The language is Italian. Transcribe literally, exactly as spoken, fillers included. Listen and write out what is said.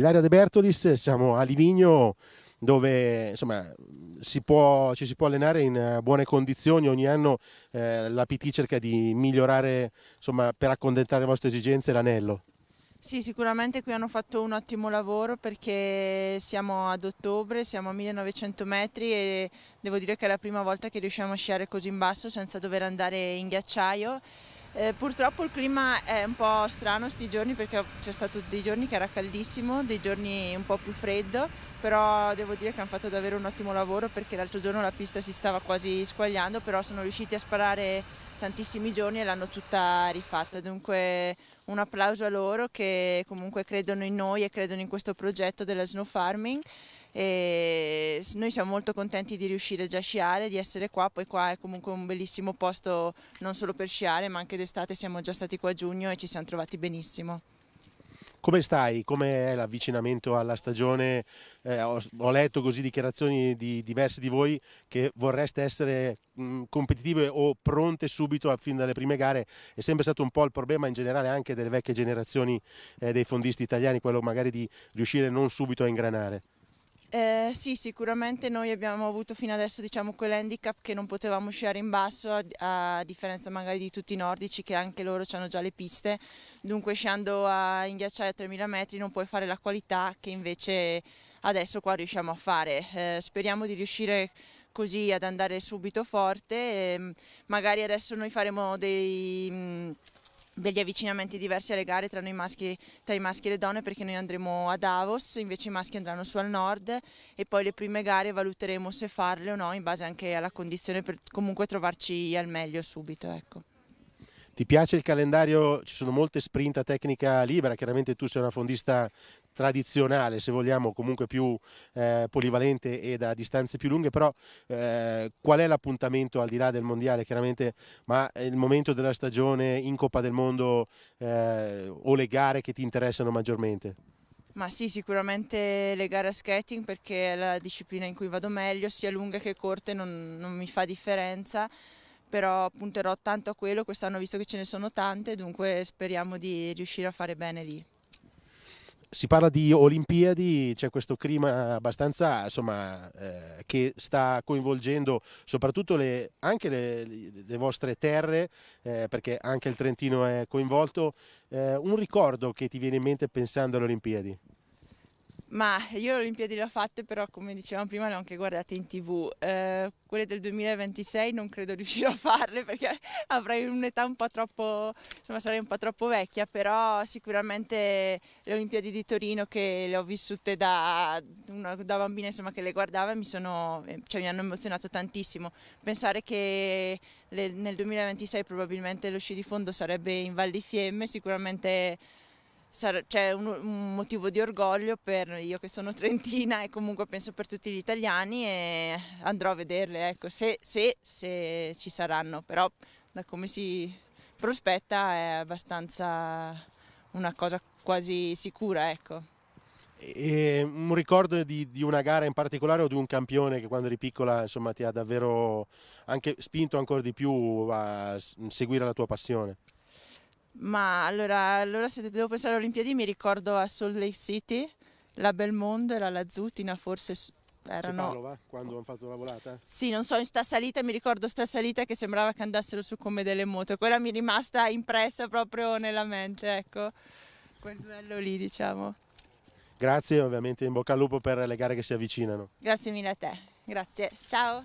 Ilaria De Bertolis, siamo a Livigno dove insomma, si può, ci si può allenare in buone condizioni. Ogni anno eh, l'A P T cerca di migliorare insomma, per accontentare le vostre esigenze l'anello. Sì, sicuramente qui hanno fatto un ottimo lavoro perché siamo ad ottobre, siamo a millenovecento metri e devo dire che è la prima volta che riusciamo a sciare così in basso senza dover andare in ghiacciaio. Eh, purtroppo il clima è un po' strano sti giorni perché c'è stato dei giorni che era caldissimo, dei giorni un po' più freddo, però devo dire che hanno fatto davvero un ottimo lavoro perché l'altro giorno la pista si stava quasi squagliando, però sono riusciti a sparare tantissimi giorni e l'hanno tutta rifatta, dunque un applauso a loro che comunque credono in noi e credono in questo progetto della Snow Farming. E noi siamo molto contenti di riuscire già a sciare, di essere qua, poi qua è comunque un bellissimo posto non solo per sciare ma anche d'estate, siamo già stati qua a giugno e ci siamo trovati benissimo. Come stai? Com'è l'avvicinamento alla stagione? Eh, ho, ho letto così dichiarazioni di diversi di voi che vorreste essere mh, competitive o pronte subito a, fin dalle prime gare. È sempre stato un po' il problema in generale anche delle vecchie generazioni eh, dei fondisti italiani, quello magari di riuscire non subito a ingranare. Eh, sì, sicuramente noi abbiamo avuto fino adesso diciamo quell'handicap che non potevamo sciare in basso, a, a differenza magari di tutti i nordici che anche loro hanno già le piste, dunque sciando a, in ghiacciaio a tremila metri non puoi fare la qualità che invece adesso qua riusciamo a fare. Eh, speriamo di riuscire così ad andare subito forte, e magari adesso noi faremo dei... Mh, degli avvicinamenti diversi alle gare tra, noi maschi, tra i maschi e le donne perché noi andremo a Davos, invece i maschi andranno su al nord e poi le prime gare valuteremo se farle o no in base anche alla condizione per comunque trovarci al meglio subito. Ecco. Ti piace il calendario? Ci sono molte sprint a tecnica libera, chiaramente tu sei una fondista tradizionale se vogliamo, comunque più eh, polivalente e da distanze più lunghe, però eh, qual è l'appuntamento al di là del mondiale chiaramente, ma è il momento della stagione in Coppa del Mondo eh, o le gare che ti interessano maggiormente? Ma sì, sicuramente le gare a skating perché è la disciplina in cui vado meglio, sia lunghe che corte non, non mi fa differenza, però punterò tanto a quello, quest'anno visto che ce ne sono tante, dunque speriamo di riuscire a fare bene lì. Si parla di Olimpiadi, c'è questo clima abbastanza insomma, eh, che sta coinvolgendo soprattutto le, anche le, le vostre terre, eh, perché anche il Trentino è coinvolto. Eh, un ricordo che ti viene in mente pensando alle Olimpiadi? Ma io le Olimpiadi le ho fatte, però come dicevamo prima le ho anche guardate in tv. Eh, quelle del duemilaventisei non credo riuscirò a farle perché avrei un'età un po' troppo, insomma sarei un po' troppo vecchia, però sicuramente le Olimpiadi di Torino che le ho vissute da, da bambina insomma, che le guardava mi, sono, cioè, mi hanno emozionato tantissimo. Pensare che le, nel duemilaventisei probabilmente lo sci di fondo sarebbe in Val di Fiemme, sicuramente... C'è un, un motivo di orgoglio per io che sono trentina e comunque penso per tutti gli italiani e andrò a vederle, ecco, se, se, se ci saranno, però da come si prospetta è abbastanza una cosa quasi sicura, ecco. E un ricordo di, di una gara in particolare o di un campione che quando eri piccola insomma, ti ha davvero anche spinto ancora di più a seguire la tua passione? Ma allora, allora se devo pensare alle Olimpiadi mi ricordo a Salt Lake City, la Belmondo e la Lazzutina forse erano... C'è Paolo, va? Quando hanno fatto la volata? Sì, non so, in sta salita mi ricordo sta salita che sembrava che andassero su come delle moto, quella mi è rimasta impressa proprio nella mente, ecco, quel duello lì diciamo. Grazie, ovviamente in bocca al lupo per le gare che si avvicinano. Grazie mille a te, grazie, ciao!